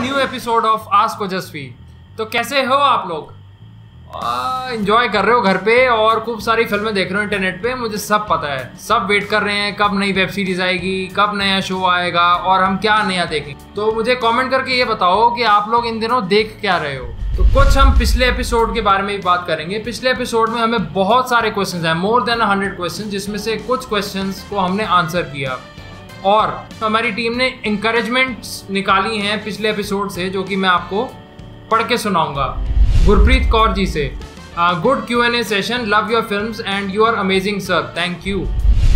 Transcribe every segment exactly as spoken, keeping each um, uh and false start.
New episode of ask Jasvi. तो कैसे हो आप लोग? एंजॉय कर रहे हो घर पे और खूब सारी फिल्में देख रहे हो इंटरनेट पे, मुझे सब पता है। सब वेट कर रहे हैं कब नई वेब सीरीज आएगी, कब नया शो आएगा और हम क्या नया देखें। तो मुझे कमेंट करके ये बताओ कि आप लोग इन दिनों देख क्या रहे हो। तो कुछ हम पिछले एपिसोड के बारे में भी बात करेंगे। पिछले एपिसोड में हमें बहुत सारे क्वेश्चंस हैं, मोर देन हंड्रेड क्वेश्चन, जिसमें से कुछ क्वेश्चंस को हमने आंसर किया और हमारी टीम ने इंकरेजमेंट्स निकाली हैं पिछले एपिसोड से, जो कि मैं आपको पढ़ के सुनाऊंगा गुरप्रीत कौर जी से। Good Q and A session, love your films and you are amazing sir, thank you.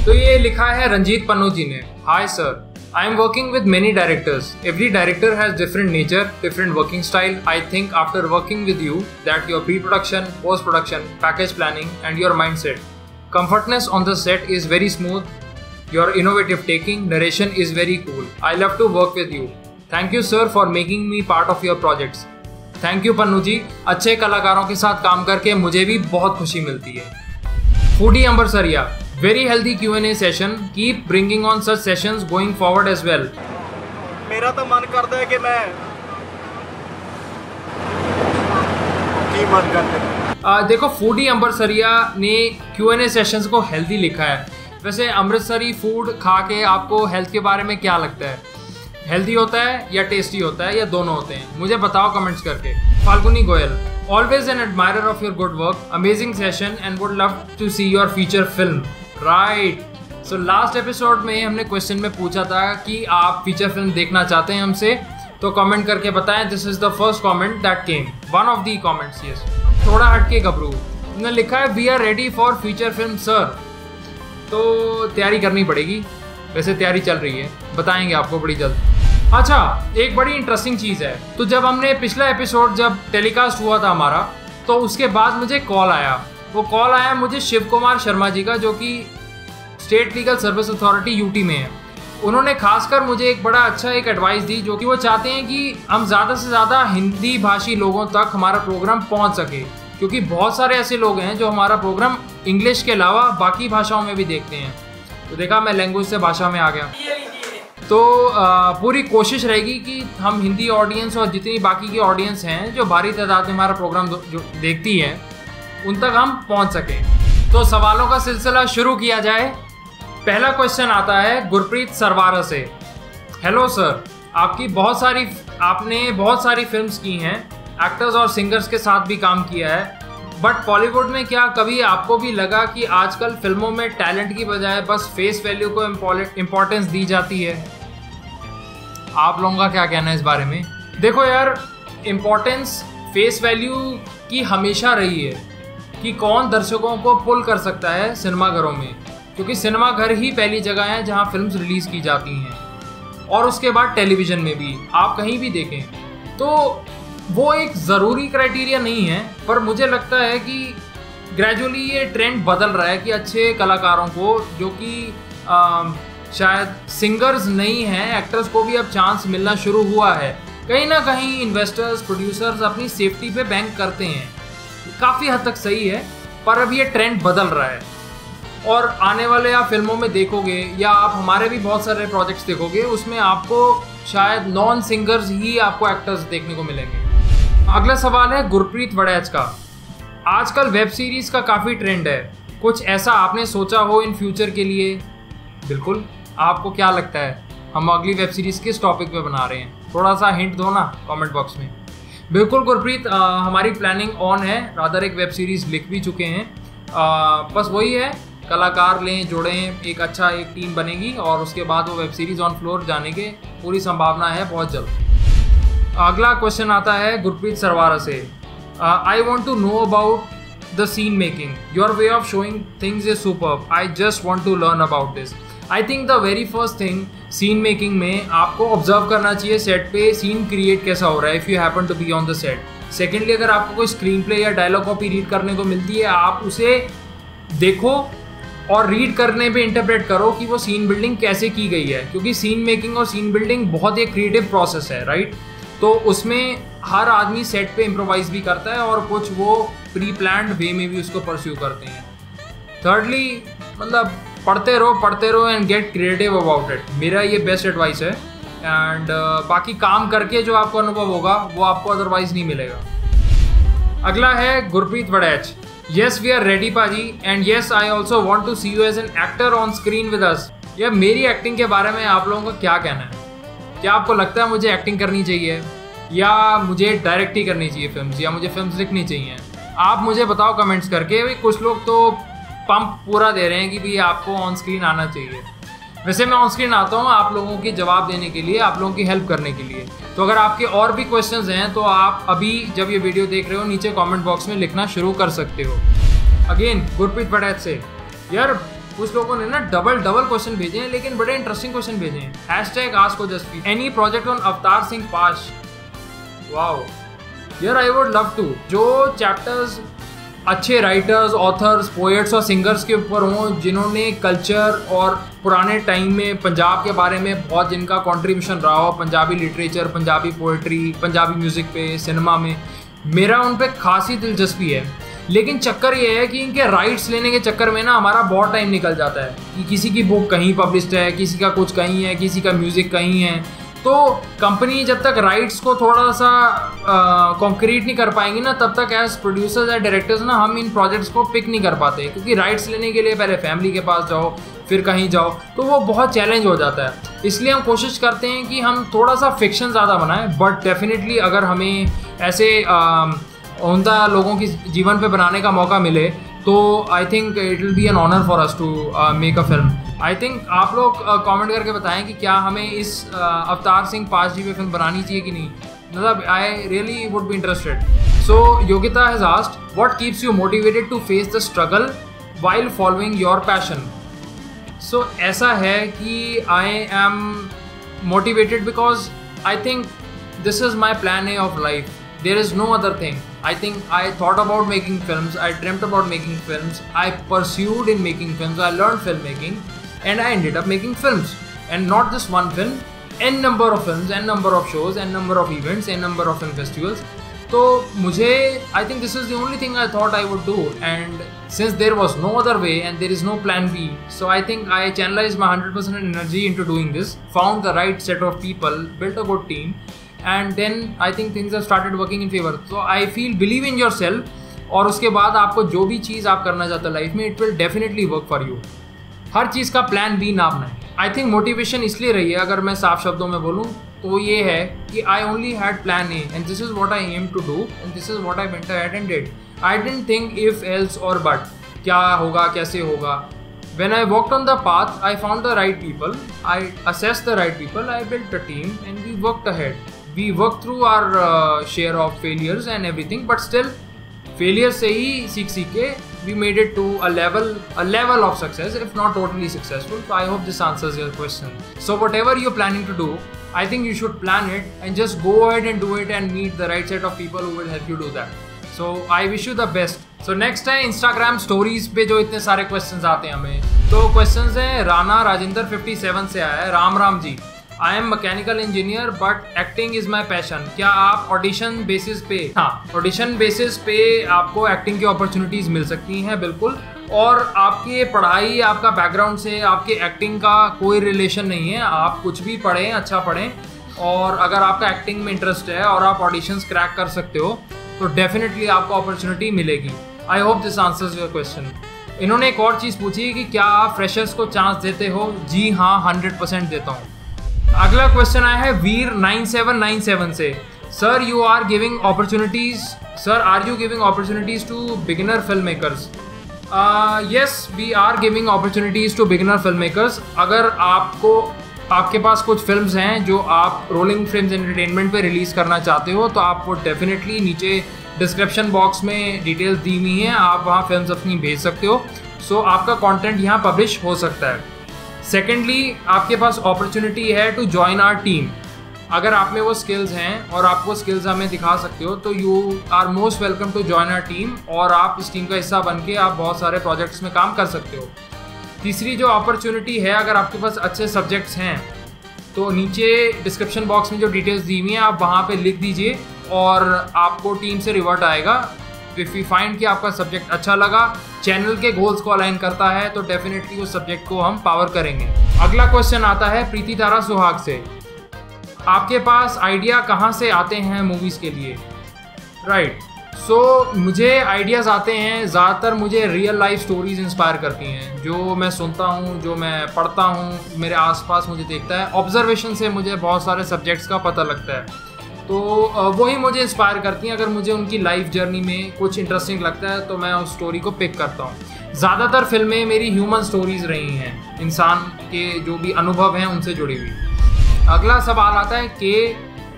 तो ये लिखा है रंजीत पन्नू जी ने। Hi sir, I am working with many directors. Every director has different nature, different working style. I think after working with you that your pre-production, post-production, package planning and your mindset, comfortness on the set is very smooth. Your innovative taking, narration is very cool. I love to work with you. Thank you sir for making me part of your projects. Thank you Pannu ji. अच्छे कलाकारों के साथ काम करके मुझे भी बहुत खुशी मिलती है। Foodie Ambarsariya, very healthy Q and A session, keep bringing on such sessions going forward as well. मेरा तो मन करता है कि मैं की मन करते हैं। आ, देखो फूडी अंबरसरिया ने क्यू एंड ए सेशंस को हेल्दी लिखा है। वैसे अमृतसरी फूड खा के आपको हेल्थ के बारे में क्या लगता है? हेल्दी होता है या टेस्टी होता है या दोनों होते हैं? मुझे बताओ कमेंट्स करके। Falguni Goyal, always an admirer of your good work, amazing session and would love to see your feature film. Right, so last episode में हमने क्वेश्चन में पूछा था कि आप फीचर फिल्म देखना चाहते हैं हमसे, तो कमेंट करके बताएं। This is the first comment that came, one of the comments. Yes, थोड़ा हटके गबरू ने लिखा है we are ready for feature film sir. तो तैयारी करनी पड़ेगी, वैसे तैयारी चल रही है, बताएंगे आपको बड़ी जल्द। अच्छा, एक बड़ी इंटरेस्टिंग चीज़ है। तो जब हमने पिछला एपिसोड जब टेलीकास्ट हुआ था हमारा, तो उसके बाद मुझे कॉल आया। वो कॉल आया मुझे शिव कुमार शर्मा जी का, जो कि state legal service authority UT में है। उन्होंने खासकर मुझे एक बड़ा अच्छा एक एडवाइस दी, जो कि वो चाहते हैं कि हम ज़्यादा से ज़्यादा हिंदी भाषी लोगों तक हमारा प्रोग्राम पहुंच सके, क्योंकि बहुत सारे ऐसे लोग हैं जो हमारा प्रोग्राम इंग्लिश के अलावा बाकी भाषाओं में भी देखते हैं। तो देखा, मैं लैंग्वेज से भाषा में आ गया। तो आ, पूरी कोशिश रहेगी कि हम हिंदी ऑडियंस और जितनी बाकी की ऑडियंस हैं जो भारी तादाद में हमारा प्रोग्राम जो देखती है, उन तक हम पहुंच सकें। तो सवालों का सिलसिला शुरू किया जाए। पहला क्वेश्चन आता है गुरप्रीत सरवारा से। हेलो सर, आपकी बहुत सारी आपने बहुत सारी फिल्म्स की हैं, एक्टर्स और सिंगर्स के साथ भी काम किया है, बट बॉलीवुड में क्या कभी आपको भी लगा कि आजकल फिल्मों में टैलेंट की बजाय बस फेस वैल्यू को इम्पोर्टेंस दी जाती है? आप लोगों का क्या कहना है इस बारे में? देखो यार, इम्पोर्टेंस फेस वैल्यू की हमेशा रही है कि कौन दर्शकों को पुल कर सकता है सिनेमाघरों में, क्योंकि सिनेमाघर ही पहली जगह है जहां फिल्म्स रिलीज़ की जाती हैं, और उसके बाद टेलीविज़न में भी, आप कहीं भी देखें। तो वो एक ज़रूरी क्राइटेरिया नहीं है, पर मुझे लगता है कि ग्रेजुअली ये ट्रेंड बदल रहा है कि अच्छे कलाकारों को, जो कि शायद सिंगर्स नहीं हैं, एक्टर्स को भी अब चांस मिलना शुरू हुआ है। कहीं ना कहीं इन्वेस्टर्स, प्रोड्यूसर्स अपनी सेफ्टी पे बैंक करते हैं, काफ़ी हद तक सही है, पर अब ये ट्रेंड बदल रहा है। और आने वाले आप फिल्मों में देखोगे या आप हमारे भी बहुत सारे प्रोजेक्ट्स देखोगे, उसमें आपको शायद नॉन सिंगर्स ही आपको एक्टर्स देखने को मिलेंगे। अगला सवाल है गुरप्रीत वड़ैच का। आजकल वेब सीरीज़ का काफ़ी ट्रेंड है, कुछ ऐसा आपने सोचा हो इन फ्यूचर के लिए? बिल्कुल, आपको क्या लगता है हम अगली वेब सीरीज़ किस टॉपिक पे बना रहे हैं? थोड़ा सा हिंट दो ना कमेंट बॉक्स में। बिल्कुल गुरप्रीत, हमारी प्लानिंग ऑन है, रादर एक वेब सीरीज़ लिख भी चुके हैं। आ, बस वही है, कलाकार लें, जोड़ें, एक अच्छा एक टीम बनेगी और उसके बाद वो वेब सीरीज़ ऑन फ्लोर जाने के पूरी संभावना है बहुत जल्द। अगला क्वेश्चन आता है गुरप्रीत सरवारा से। I want to know about the scene making, your way of showing things is superb, I just want to learn about this. I think the very first thing, scene making में आपको observe करना चाहिए set पे scene create कैसा हो रहा है, if you happen to be on the set. Secondly, अगर आपको कोई स्क्रीन प्ले या डायलॉग कॉपी रीड करने को मिलती है, आप उसे देखो और रीड करने पे इंटरप्रेट करो कि वो सीन बिल्डिंग कैसे की गई है, क्योंकि सीन मेकिंग और सीन बिल्डिंग बहुत एक क्रिएटिव प्रोसेस है। राइट, तो उसमें हर आदमी सेट पे इम्प्रोवाइज़ भी करता है और कुछ वो प्री प्लान्ड वे में भी उसको परस्यू करते हैं। थर्डली, मतलब पढ़ते रहो पढ़ते रहो and get creative about it. मेरा ये बेस्ट एडवाइस है। एंड uh, बाकी काम करके जो आपको अनुभव होगा वो आपको अदरवाइज नहीं मिलेगा। अगला है Gurpreet Waraich. Yes we are ready पाजी and yes I also want to see you as an actor on screen with us. यार मेरी एक्टिंग के बारे में आप लोगों का क्या कहना है? क्या आपको लगता है मुझे एक्टिंग करनी चाहिए या मुझे डायरेक्ट ही करनी चाहिए फिल्म्स या मुझे फिल्म्स लिखनी चाहिए? आप मुझे बताओ कमेंट्स करके। भाई कुछ लोग तो पंप पूरा दे रहे हैं कि भाई आपको ऑन स्क्रीन आना चाहिए। वैसे मैं ऑन स्क्रीन आता हूँ आप लोगों की जवाब देने के लिए, आप लोगों की हेल्प करने के लिए। तो अगर आपके और भी क्वेश्चंस हैं तो आप अभी जब ये वीडियो देख रहे हो नीचे कमेंट बॉक्स में लिखना शुरू कर सकते हो। अगेन गुरप्रीत वड़ैच से, यार कुछ लोगों ने ना डबल डबल क्वेश्चन भेजे हैं लेकिन बड़े इंटरेस्टिंग क्वेश्चन भेजे हैं। Hashtag ask Jasvi, any project on Avtar Singh Pash? Wow यार आई वुड लव टू। जो चैप्टर्स अच्छे राइटर्स, ऑथर्स, पोएट्स और सिंगर्स के ऊपर हों जिन्होंने कल्चर और पुराने टाइम में पंजाब के बारे में बहुत जिनका कंट्रीब्यूशन रहा हो Punjabi literature, Punjabi poetry, Punjabi music पे, सिनेमा में, मेरा उन पर खासी दिलचस्पी है। लेकिन चक्कर ये है कि इनके राइट्स लेने के चक्कर में ना हमारा बहुत टाइम निकल जाता है कि किसी की बुक कहीं पब्लिश्ड है, किसी का कुछ कहीं है, किसी का म्यूज़िक कहीं है। तो कंपनी जब तक राइट्स को थोड़ा सा कंक्रीट नहीं कर पाएंगी ना तब तक एज प्रोड्यूसर्स एज डायरेक्टर्स ना हम इन प्रोजेक्ट्स को पिक नहीं कर पाते, क्योंकि राइट्स लेने के लिए पहले फैमिली के पास जाओ फिर कहीं जाओ, तो वो बहुत चैलेंज हो जाता है। इसलिए हम कोशिश करते हैं कि हम थोड़ा सा फिक्शन ज़्यादा बनाएं, बट डेफिनेटली अगर हमें ऐसे उमदा लोगों की जीवन पर बनाने का मौका मिले तो I think it will be an honour for us to make a film. I think आप लोग कमेंट uh, करके बताएं कि क्या हमें इस uh, अवतार सिंह पाश जी पे फिल्म बनानी चाहिए कि नहीं, मतलब I really would be interested. So Yogita has asked, what keeps you motivated to face the struggle while following your passion? So ऐसा है कि I am motivated because I think this is my plan A of life, there is no other thing. I think I thought about making films, I dreamt about making films, I pursued in making films, I learned filmmaking and I ended up making films, and not just one film, n number of films, n number of shows, n number of events, n number of film festivals. So mujhe I think this is the only thing I thought I would do, and since there was no other way and there is no plan B, so I think I channelized my one hundred percent energy into doing this, found the right set of people, built a good team, and then I think things have started working in favor. So I feel believe in yourself, और उसके बाद आपको जो भी चीज़ आप करना चाहते हो लाइफ में it will definitely work for you. हर चीज़ का प्लान बी ना बनाएं। I think मोटिवेशन इसलिए रही है, अगर मैं साफ शब्दों में बोलूँ तो ये है कि I only had plan A and this is what I aimed to do and this is what I went ahead and did. I didn't think if, else or but, क्या होगा कैसे होगा। When I walked on the path, I found the right people, I assessed the right people, I built a team and we worked ahead. We work through our uh, share of failures and everything, but still failure से ही सीख सीख के we made it to a level a level of success, if not totally successful. So I hope this answers your question. So whatever you're planning to do, I think you should plan it and just go ahead and do it and meet the right set of people who will help you do that. So I wish you the best. So next है Instagram stories पे जो इतने सारे questions आते हैं हमें, तो questions हैं राना राजिंदर फिफ्टी सेवन से आया है। Ram Ram ji, I am mechanical engineer but acting is my passion, क्या आप ऑडिशन बेसिस पे? हाँ, ऑडिशन बेसिस पे आपको एक्टिंग की अपॉर्चुनिटीज़ मिल सकती हैं बिल्कुल, और आपकी पढ़ाई आपका बैकग्राउंड से आपके एक्टिंग का कोई रिलेशन नहीं है। आप कुछ भी पढ़ें, अच्छा पढ़ें, और अगर आपका एक्टिंग में इंटरेस्ट है और आप ऑडिशंस क्रैक कर सकते हो तो डेफिनेटली आपको अपॉर्चुनिटी मिलेगी। I hope this answers your question. इन्होंने एक और चीज़ पूछी कि क्या आप फ्रेशर्स को चांस देते हो? जी हाँ, हंड्रेड परसेंट देता हूँ। अगला क्वेश्चन आया है Veer nine seven nine seven से, sir you are giving opportunities sir are you giving opportunities to beginner film makers? Yes, we are giving opportunities to beginner film makers. अगर आपको आपके पास कुछ फिल्म्स हैं जो आप रोलिंग फ्रेम्स एंटरटेनमेंट पे रिलीज़ करना चाहते हो तो आपको डेफिनेटली नीचे डिस्क्रिप्शन बॉक्स में डिटेल्स दी हुई हैं, आप वहाँ फिल्म्स अपनी भेज सकते हो। सो so, आपका कॉन्टेंट यहाँ पब्लिश हो सकता है। सेकेंडली, आपके पास अपॉर्चुनिटी है टू जॉइन आवर टीम। अगर आप में वो स्किल्स हैं और आप वो स्किल्स हमें दिखा सकते हो तो you are most welcome to join our team, और आप इस टीम का हिस्सा बन के आप बहुत सारे प्रोजेक्ट्स में काम कर सकते हो। तीसरी जो अपॉर्चुनिटी है, अगर आपके पास अच्छे सब्जेक्ट्स हैं तो नीचे डिस्क्रिप्शन बॉक्स में जो डिटेल्स दी हुई हैं आप वहाँ पर लिख दीजिए और आपको टीम से रिवर्ट आएगा। इफ़ यू फाइंड कि आपका सब्जेक्ट अच्छा लगा, चैनल के गोल्स को अलाइन करता है, तो डेफिनेटली उस सब्जेक्ट को हम पावर करेंगे। अगला क्वेश्चन आता है प्रीति तारा सुहाग से, आपके पास आइडिया कहाँ से आते हैं मूवीज़ के लिए? Right right. सो so, मुझे आइडियाज़ आते हैं, ज़्यादातर मुझे रियल लाइफ स्टोरीज़ इंस्पायर करती हैं, जो मैं सुनता हूँ, जो मैं पढ़ता हूँ, मेरे आसपास मुझे देखता है, ऑब्जर्वेशन से मुझे बहुत सारे सब्जेक्ट्स का पता लगता है, तो वही मुझे इंस्पायर करती हैं। अगर मुझे उनकी लाइफ जर्नी में कुछ इंटरेस्टिंग लगता है तो मैं उस स्टोरी को पिक करता हूँ। ज़्यादातर फिल्में मेरी ह्यूमन स्टोरीज़ रही हैं, इंसान के जो भी अनुभव हैं उनसे जुड़ी हुई। अगला सवाल आता है के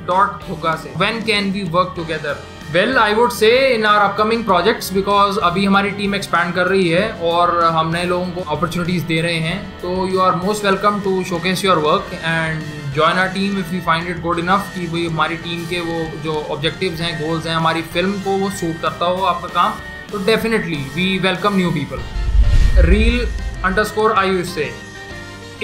डॉट भुग्गा से, when can we work together? Well I would say in our upcoming projects, because अभी हमारी टीम एक्सपैंड कर रही है और हम नए लोगों को अपॉर्चुनिटीज़ दे रहे हैं, तो you are most welcome to showcase your work and join our team if you find it good enough कि भाई हमारी टीम के वो जो ऑब्जेक्टिव्स हैं, गोल्स हैं, हमारी फिल्म को वो सूट करता हो आपका काम, तो definitely we welcome new people. Reel underscore Ayush से,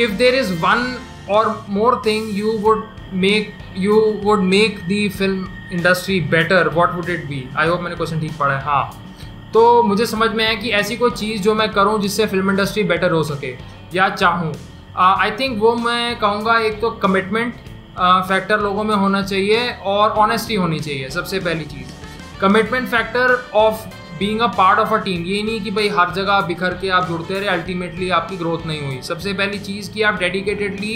इफ़ देर इज़ वन और more thing you would make you would make the film industry better, what would it be? I hope मैंने क्वेश्चन ठीक पढ़ा है। हाँ, तो मुझे समझ में आया कि ऐसी कोई चीज़ जो मैं करूं जिससे फिल्म इंडस्ट्री बेटर हो सके या चाहूं, आई uh, थिंक वो मैं कहूँगा, एक तो कमिटमेंट फैक्टर uh, लोगों में होना चाहिए और ऑनेस्टी होनी चाहिए। सबसे पहली चीज़ commitment factor of being a part of a team. ये नहीं कि भाई हर जगह बिखर के आप जुड़ते रहे, अल्टीमेटली आपकी ग्रोथ नहीं हुई। सबसे पहली चीज़ कि आप डेडिकेटेडली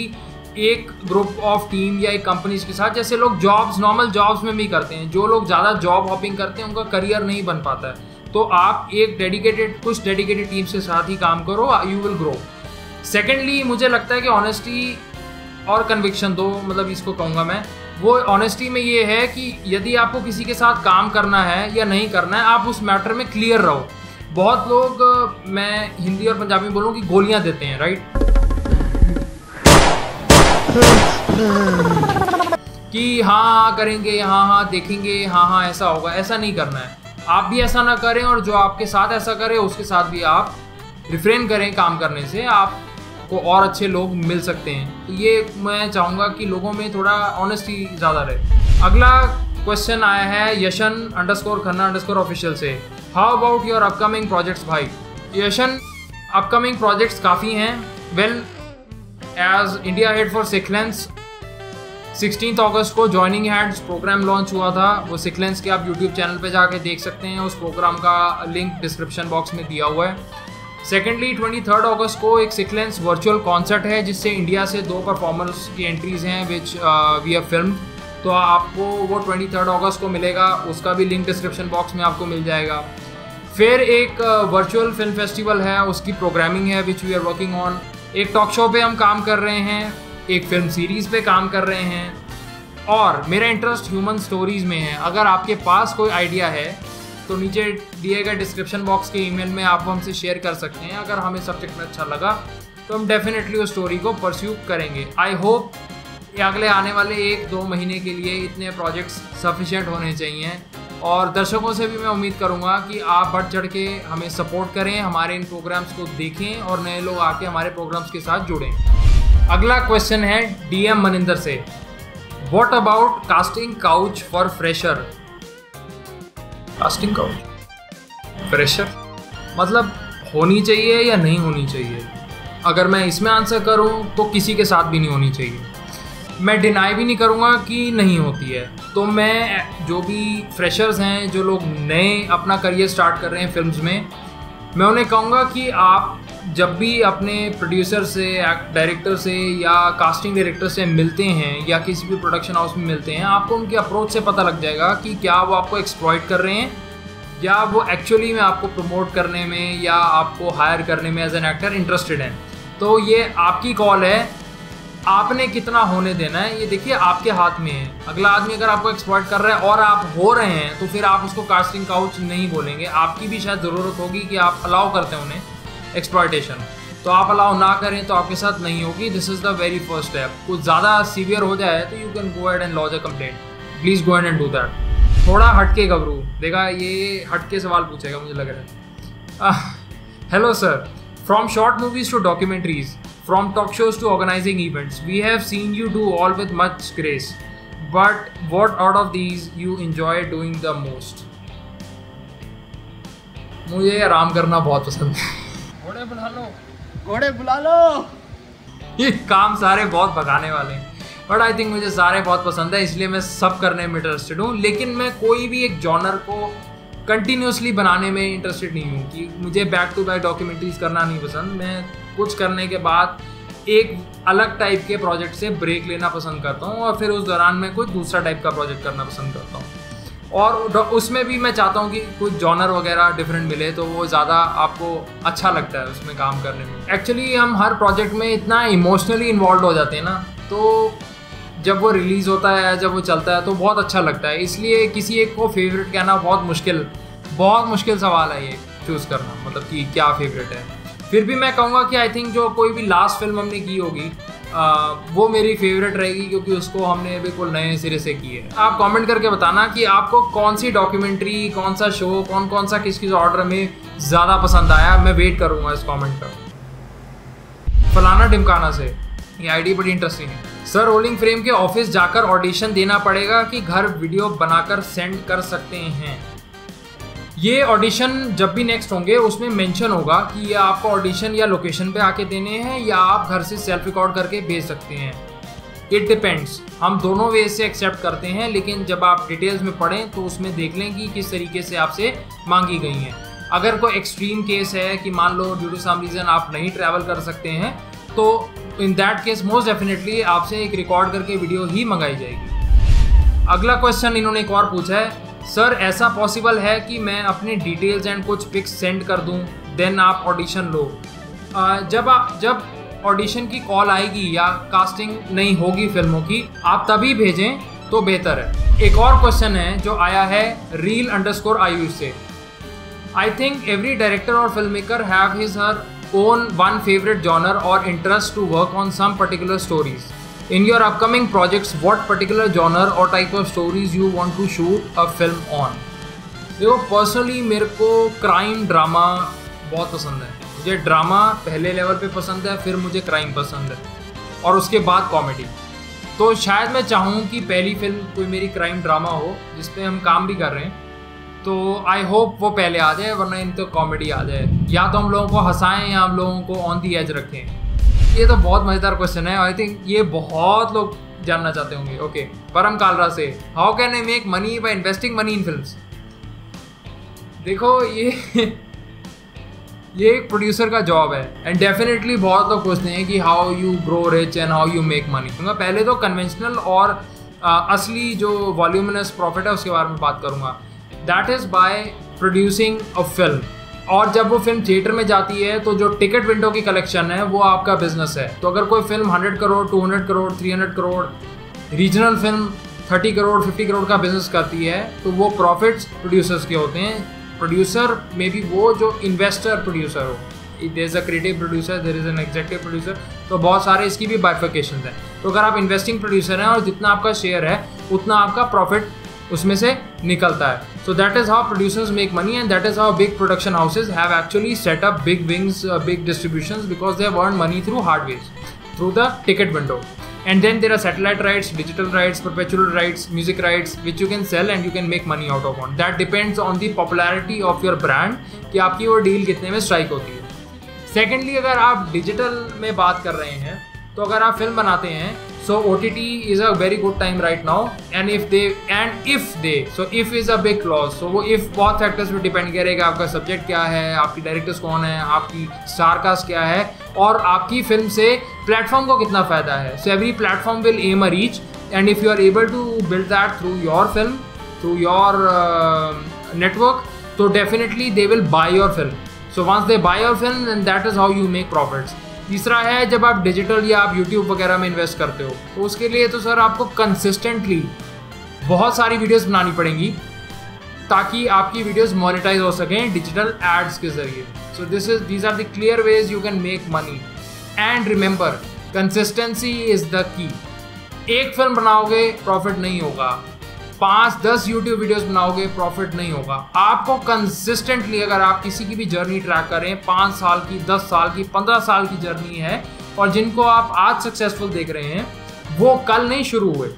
एक ग्रुप ऑफ टीम या एक कंपनीज के साथ, जैसे लोग जॉब्स नॉर्मल जॉब्स में भी करते हैं, जो लोग ज़्यादा जॉब हॉपिंग करते हैं उनका करियर नहीं बन पाता है, तो आप एक डेडिकेटेड कुछ डेडिकेटेड टीम्स के साथ ही काम करो, यू विल ग्रो। सेकेंडली मुझे लगता है कि ऑनेस्टी और कन्विक्शन दो, मतलब इसको कहूँगा मैं, वो ऑनेस्टी में ये है कि यदि आपको किसी के साथ काम करना है या नहीं करना है, आप उस मैटर में क्लियर रहो। बहुत लोग, मैं हिंदी और पंजाबी में बोलूँ, कि गोलियाँ देते हैं, राइट, कि हाँ करेंगे, हाँ हाँ देखेंगे, हाँ हाँ ऐसा होगा। ऐसा नहीं करना है, आप भी ऐसा ना करें और जो आपके साथ ऐसा करे उसके साथ भी आप रिफ्रेन करें काम करने से, आपको और अच्छे लोग मिल सकते हैं। तो ये मैं चाहूँगा कि लोगों में थोड़ा ऑनेस्टी ज़्यादा रहे। अगला क्वेश्चन आया है Yashan underscore Khanna underscore official से, how about your upcoming projects? भाई यशन, अपकमिंग प्रोजेक्ट्स काफ़ी हैं। Well as India head for सिक्लेंस, सिक्सटीन अगस्त को जॉइनिंग हैंड्स प्रोग्राम लॉन्च हुआ था, वो सिक्लेंस के आप यूट्यूब चैनल पे जाके देख सकते हैं, उस प्रोग्राम का लिंक डिस्क्रिप्शन बॉक्स में दिया हुआ है। सेकेंडली ट्वेंटी थर्ड अगस्त को एक सिक्लेंस वर्चुअल कॉन्सर्ट है, जिससे इंडिया से दो परफॉर्मर्स की एंट्रीज हैं विच वी हैव फिल्म, तो आपको वो ट्वेंटी थर्ड अगस्त को मिलेगा, उसका भी लिंक डिस्क्रिप्शन बॉक्स में आपको मिल जाएगा। फिर एक वर्चुअल फिल्म फेस्टिवल है, उसकी प्रोग्रामिंग है which we are working on. एक टॉक शो पे हम काम कर रहे हैं, एक फिल्म सीरीज़ पे काम कर रहे हैं, और मेरा इंटरेस्ट ह्यूमन स्टोरीज़ में है। अगर आपके पास कोई आइडिया है तो नीचे दिए गए डिस्क्रिप्शन बॉक्स के ईमेल में आप हमसे शेयर कर सकते हैं। अगर हमें सब्जेक्ट में अच्छा लगा तो हम डेफिनेटली उस स्टोरी को परस्यू करेंगे। आई होप अगले आने वाले एक दो महीने के लिए इतने प्रोजेक्ट्स सफिशेंट होने चाहिए, और दर्शकों से भी मैं उम्मीद करूंगा कि आप बढ़ चढ़ के हमें सपोर्ट करें, हमारे इन प्रोग्राम्स को देखें और नए लोग आके हमारे प्रोग्राम्स के साथ जुड़ें। अगला क्वेश्चन है डीएम मनिंदर से, what about casting couch for fresher? Casting couch fresher मतलब होनी चाहिए या नहीं होनी चाहिए? अगर मैं इसमें आंसर करूं तो किसी के साथ भी नहीं होनी चाहिए। मैं डिनाई भी नहीं करूँगा कि नहीं होती है, तो मैं जो भी फ्रेशर्स हैं, जो लोग नए अपना करियर स्टार्ट कर रहे हैं फिल्म्स में, मैं उन्हें कहूँगा कि आप जब भी अपने प्रोड्यूसर से, डायरेक्टर से या कास्टिंग डायरेक्टर से मिलते हैं या किसी भी प्रोडक्शन हाउस में मिलते हैं, आपको उनके अप्रोच से पता लग जाएगा कि क्या वो आपको एक्सप्लॉइट कर रहे हैं या वो एक्चुअली में आपको प्रमोट करने में या आपको हायर करने में एज एन एक्टर इंटरेस्टेड हैं। तो ये आपकी कॉल है, आपने कितना होने देना है, ये देखिए आपके हाथ में है। अगला आदमी अगर आपको एक्सप्लॉइट कर रहा है और आप हो रहे हैं तो फिर आप उसको कास्टिंग काउच नहीं बोलेंगे। आपकी भी शायद ज़रूरत होगी कि आप अलाउ करते हैं उन्हें एक्सप्लॉयटेशन, तो आप अलाउ ना करें तो आपके साथ नहीं होगी। This is the very first step. कुछ ज़्यादा सीवियर हो जाए तो you can go ahead and lodge a complaint, please go ahead and do that. थोड़ा हटके गबरू, देखा ये हटके सवाल पूछेगा मुझे लग रहा है। Hello sir, from short movies to documentaries, from talk shows to organizing events, we have seen you do all with much grace, but what out of these you enjoy doing the most? मुझे आराम करना बहुत पसंद है। घोड़े बुला लो, घोड़े बुला लो। ये काम सारे बहुत भगाने वाले हैं। बट आई थिंक मुझे सारे बहुत पसंद है, इसलिए मैं सब करने में इंटरेस्टेड हूँ। लेकिन मैं कोई भी एक जॉनर को कंटिन्यूसली बनाने में इंटरेस्टेड नहीं हूँ कि मुझे बैक टू बैक डॉक्यूमेंट्रीज करना नहीं पसंद। मैं कुछ करने के बाद एक अलग टाइप के प्रोजेक्ट से ब्रेक लेना पसंद करता हूँ और फिर उस दौरान मैं कुछ दूसरा टाइप का प्रोजेक्ट करना पसंद करता हूँ। और उसमें भी मैं चाहता हूँ कि कुछ जॉनर वगैरह डिफरेंट मिले तो वो ज़्यादा आपको अच्छा लगता है उसमें काम करने में। एक्चुअली हम हर प्रोजेक्ट में इतना इमोशनली इन्वॉल्व हो जाते हैं ना, तो जब वो रिलीज़ होता है, जब वो चलता है तो बहुत अच्छा लगता है। इसलिए किसी एक को फेवरेट कहना बहुत मुश्किल बहुत मुश्किल सवाल है ये चूज़ करना, मतलब कि क्या फेवरेट है। फिर भी मैं कहूँगा कि आई थिंक जो कोई भी लास्ट फिल्म हमने की होगी आ, वो मेरी फेवरेट रहेगी, क्योंकि उसको हमने बिल्कुल नए सिरे से की है। आप कमेंट करके बताना कि आपको कौन सी डॉक्यूमेंट्री, कौन सा शो, कौन कौन सा किस किस ऑर्डर में ज़्यादा पसंद आया। मैं वेट करूँगा इस कमेंट का। फलाना ढिमकाना से ये आईडी बड़ी इंटरेस्टिंग है। सर रोलिंग फ्रेम के ऑफिस जाकर ऑडिशन देना पड़ेगा कि घर वीडियो बनाकर सेंड कर सकते हैं? ये ऑडिशन जब भी नेक्स्ट होंगे उसमें मेंशन होगा कि ये आपको ऑडिशन या लोकेशन पे आके देने हैं या आप घर से सेल्फ रिकॉर्ड करके भेज सकते हैं। इट डिपेंड्स, हम दोनों वे से एक्सेप्ट करते हैं, लेकिन जब आप डिटेल्स में पढ़ें तो उसमें देख लें कि किस तरीके से आपसे मांगी गई हैं। अगर कोई एक्सट्रीम केस है कि मान लो ड्यू टू सम रीज़न आप नहीं ट्रैवल कर सकते हैं, तो in that case most definitely आपसे एक रिकॉर्ड करके वीडियो ही मंगाई जाएगी। अगला क्वेश्चन इन्होंने एक और पूछा है, सर ऐसा पॉसिबल है कि मैं अपने डिटेल्स एंड कुछ पिक्स सेंड कर दूं, देन आप ऑडिशन लो? जब आप जब ऑडिशन की कॉल आएगी या कास्टिंग नहीं होगी फिल्मों की, आप तभी भेजें तो बेहतर है। एक और क्वेश्चन है जो आया है रील अंडरस्कोर आयुष से। आई थिंक एवरी डायरेक्टर और film maker have his her own one favourite genre और interest to work on some particular stories. In your upcoming projects, what particular genre or type of stories you want to shoot a film on? देखो personally मेरे को crime drama बहुत पसंद है। मुझे drama पहले level पे पसंद है, फिर मुझे क्राइम पसंद है और उसके बाद कॉमेडी। तो शायद मैं चाहूँ कि पहली फिल्म कोई मेरी क्राइम ड्रामा हो जिस पे हम काम भी कर रहे हैं, तो आई होप वो पहले आ जाए, वरना इन तो कॉमेडी आ जाए, या तो हम लोगों को हंसाएँ या हम लोगों को ऑन दी एज रखें। ये तो बहुत मज़ेदार क्वेश्चन है और आई थिंक ये बहुत लोग जानना चाहते होंगे। ओके, परम कालरा से, how can I make money by investing money in films? देखो ये ये एक प्रोड्यूसर का जॉब है एंड डेफिनेटली बहुत लोग पूछते हैं कि how you grow rich and how you make money. क्योंकि पहले तो कन्वेंशनल और आ, असली जो वॉल्यूमिनस प्रॉफिट है उसके बारे में बात करूँगा। That is by producing a film, और जब वो फिल्म थिएटर में जाती है तो जो टिकट विंडो की कलेक्शन है वो आपका बिजनेस है। तो अगर कोई फिल्म सौ करोड़, दो सौ करोड़, तीन सौ करोड़, रीजनल फिल्म तीस करोड़, पचास करोड़ का बिजनेस करती है, तो वो प्रॉफिट्स प्रोड्यूसर्स के होते हैं। प्रोड्यूसर में भी वो जो इन्वेस्टर प्रोड्यूसर हो, there is a creative producer, there is an executive producer, तो बहुत सारे इसकी भी बाइफिकेशन है। तो अगर आप इन्वेस्टिंग प्रोड्यूसर हैं और जितना आपका शेयर है उतना आपका प्रॉफिट उसमें से निकलता है। So that is how producers make money and that is how big production houses have actually set up big wings, big distributions, because they have earn money through hard ways, through the ticket window, and then there are satellite rights, digital rights, perpetual rights, music rights, which you can sell and you can make money out of on. That depends on the popularity of your brand कि आपकी वो deal कितने में strike होती है। Secondly, अगर आप digital में बात कर रहे हैं तो अगर आप फिल्म बनाते हैं, so O T T is a very good time right now, and if they and if they so if is a big clause, so वो if बहुत factors पर depend करेगा, आपका subject क्या है, आपकी directors कौन है, आपकी star cast क्या है, और आपकी film से platform को कितना फ़ायदा है। So every platform will aim a reach, and if you are able to build that through your film, through your uh, network, so definitely they will buy your film. So once they buy your film, then that is how you make profits. तीसरा है जब आप digital या आप YouTube वगैरह में invest करते हो, तो उसके लिए तो सर आपको कंसिस्टेंटली बहुत सारी वीडियोस बनानी पड़ेंगी ताकि आपकी वीडियोस मोनेटाइज हो सकें डिजिटल एड्स के जरिए। So this is these are the clear ways you can make money, and remember consistency is the key. एक फिल्म बनाओगे प्रॉफिट नहीं होगा, पाँच दस यूट्यूब वीडियोस बनाओगे प्रॉफिट नहीं होगा। आपको कंसिस्टेंटली, अगर आप किसी की भी जर्नी ट्रैक करें, पाँच साल की, दस साल की, पंद्रह साल की जर्नी है, और जिनको आप आज सक्सेसफुल देख रहे हैं वो कल नहीं शुरू हुए,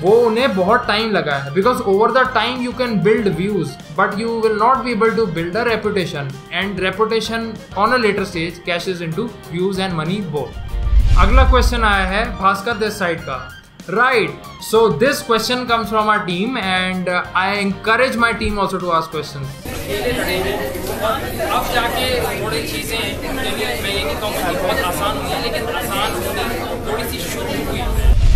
वो उन्हें बहुत टाइम लगा है। Because over the time you can build views, but you will not be able to build a reputation, and reputation on a later stage cashes in to views and money both. अगला question आया है भास्कर देसाई का. Right, so this question comes from our team and I encourage my team also to ask questions. अब जाके थोड़ी चीज़ें मैं ये नहीं कहूँगा कि बहुत आसान हुई, लेकिन आसान होने थोड़ी सी शुरू हुई.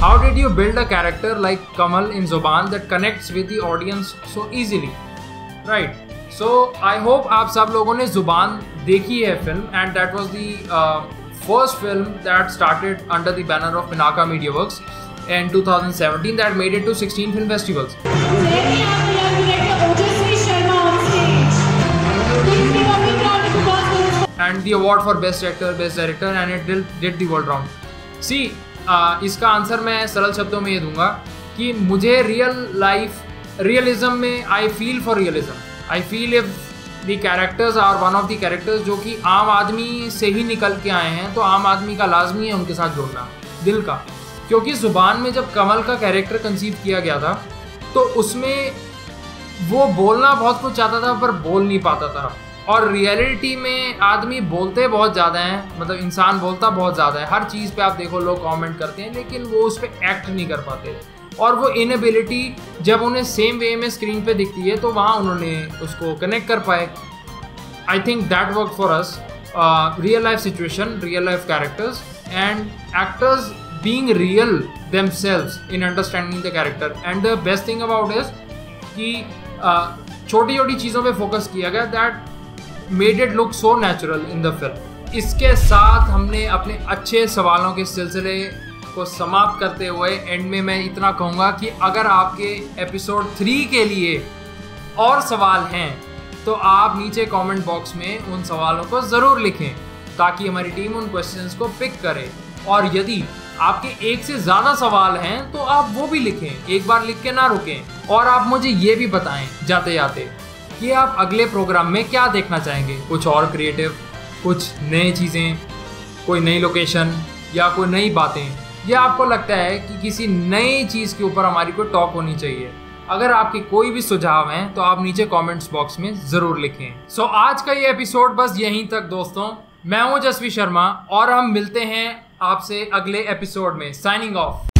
How did you build a character like Kamal in Zubaan that connects with the audience so easily. Right, so I hope आप सब लोगों ने जुबान देखी है film, and that was the first film that started under the banner of Pinaka media works in two thousand seventeen that made it to sixteen film festivals. And the award for best actor, best director, and it did, did the world round. See, uh, इसका answer मैं सरल शब्दों में ये दूंगा कि मुझे real life realism में I feel for realism. I feel if the characters are one of the characters जो कि आम आदमी से ही निकल के आए हैं, तो आम आदमी का लाजमी है उनके साथ जोड़ना दिल का. क्योंकि जुबान में जब कमल का कैरेक्टर कंसीव किया गया था तो उसमें वो बोलना बहुत कुछ चाहता था पर बोल नहीं पाता था, और रियलिटी में आदमी बोलते बहुत ज़्यादा हैं, मतलब इंसान बोलता बहुत ज़्यादा है. हर चीज़ पे आप देखो लोग कमेंट करते हैं लेकिन वो उस पर एक्ट नहीं कर पाते, और वो इनएबिलिटी जब उन्हें सेम वे में स्क्रीन पे दिखती है तो वहाँ उन्होंने उसको कनेक्ट कर पाए. I think that work for us. Real life situation, real life characters and actors being real themselves in understanding the character. And the best thing about is कि छोटी छोटी चीज़ों पर फोकस किया गया that made it look so natural in the film. इसके साथ हमने अपने अच्छे सवालों के सिलसिले को समाप्त करते हुए एंड में मैं इतना कहूँगा कि अगर आपके एपिसोड थ्री के लिए और सवाल हैं तो आप नीचे कमेंट बॉक्स में उन सवालों को ज़रूर लिखें ताकि हमारी टीम उन क्वेश्चंस को पिक करे. और यदि आपके एक से ज़्यादा सवाल हैं तो आप वो भी लिखें, एक बार लिख के ना रुकें. और आप मुझे ये भी बताएं जाते जाते कि आप अगले प्रोग्राम में क्या देखना चाहेंगे, कुछ और क्रिएटिव, कुछ नई चीज़ें, कोई नई लोकेशन या कोई नई बातें, या आपको लगता है कि किसी नई चीज़ के ऊपर हमारी कोई टॉक होनी चाहिए. अगर आपके कोई भी सुझाव हैं तो आप नीचे कमेंट्स बॉक्स में ज़रूर लिखें. सो so, आज का ये एपिसोड बस यहीं तक दोस्तों. मैं हूँ जसवी शर्मा और हम मिलते हैं आपसे अगले एपिसोड में. Signing of.